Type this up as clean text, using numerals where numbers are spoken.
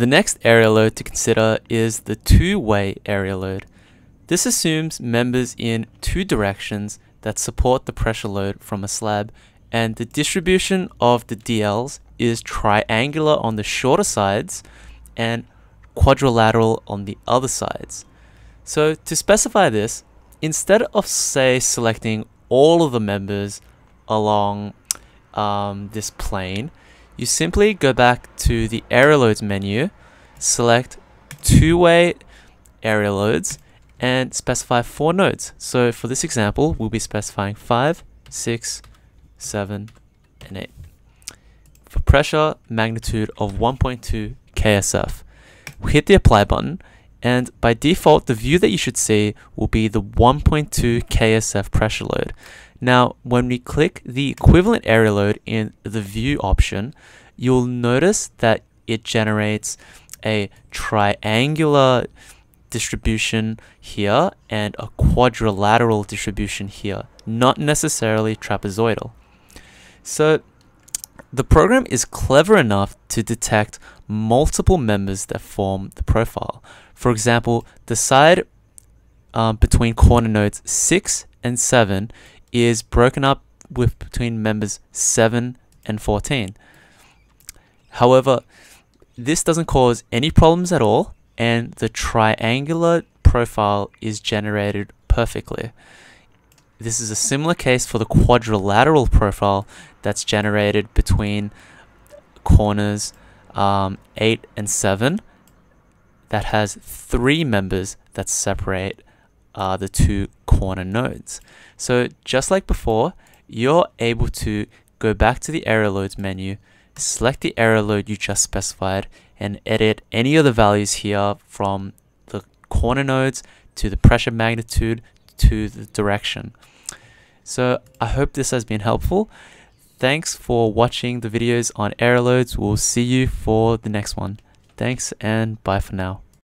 The next area load to consider is the two-way area load. This assumes members in two directions that support the pressure load from a slab, and the distribution of the DLs is triangular on the shorter sides and quadrilateral on the other sides. So to specify this, instead of say selecting all of the members along this plane, you simply go back to the area loads menu, select two-way area loads, and specify 4 nodes. So for this example, we'll be specifying 5, 6, 7, and 8. For pressure, magnitude of 1.2 KSF. We hit the apply button, and by default, the view that you should see will be the 1.2 KSF pressure load. Now, when we click the equivalent area load in the view option, you'll notice that it generates a triangular distribution here and a quadrilateral distribution here, not necessarily trapezoidal. So the program is clever enough to detect multiple members that form the profile. For example, the side between corner nodes 6 and 7 is broken up with between members 7 and 14. However, this doesn't cause any problems at all, and the triangular profile is generated perfectly. This is a similar case for the quadrilateral profile that's generated between corners 8 and 7 that has 3 members that separate the two corner nodes. So just like before, you're able to go back to the area loads menu, select the area load you just specified, and edit any of the values here from the corner nodes to the pressure magnitude to the direction. So I hope this has been helpful. Thanks for watching the videos on area loads. We'll see you for the next one. Thanks and bye for now.